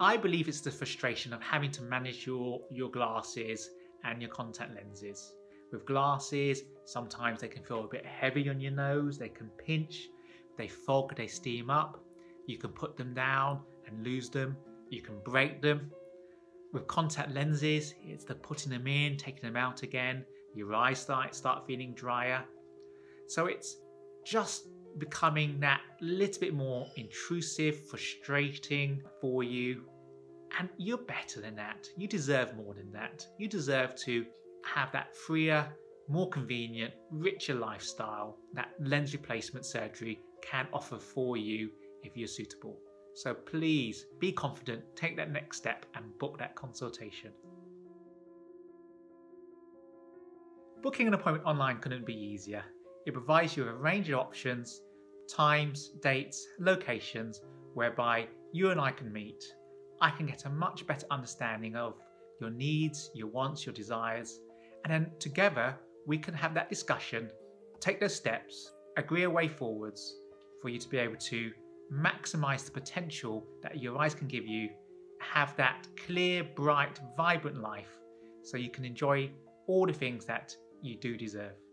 I believe it's the frustration of having to manage your glasses and your contact lenses. With glasses, sometimes they can feel a bit heavy on your nose, they can pinch, they fog, they steam up, you can put them down and lose them, you can break them. With contact lenses, it's the putting them in, taking them out again, your eyes start feeling drier. So it's just becoming that little bit more intrusive, frustrating for you. And you're better than that. You deserve more than that. You deserve to have that freer, more convenient, richer lifestyle that lens replacement surgery can offer for you if you're suitable. So please be confident, take that next step and book that consultation. Booking an appointment online couldn't be easier. It provides you with a range of options, times, dates, locations, whereby you and I can meet. I can get a much better understanding of your needs, your wants, your desires, and then together we can have that discussion, take those steps, agree a way forwards for you to be able to maximise the potential that your eyes can give you, have that clear, bright, vibrant life so you can enjoy all the things that you do deserve.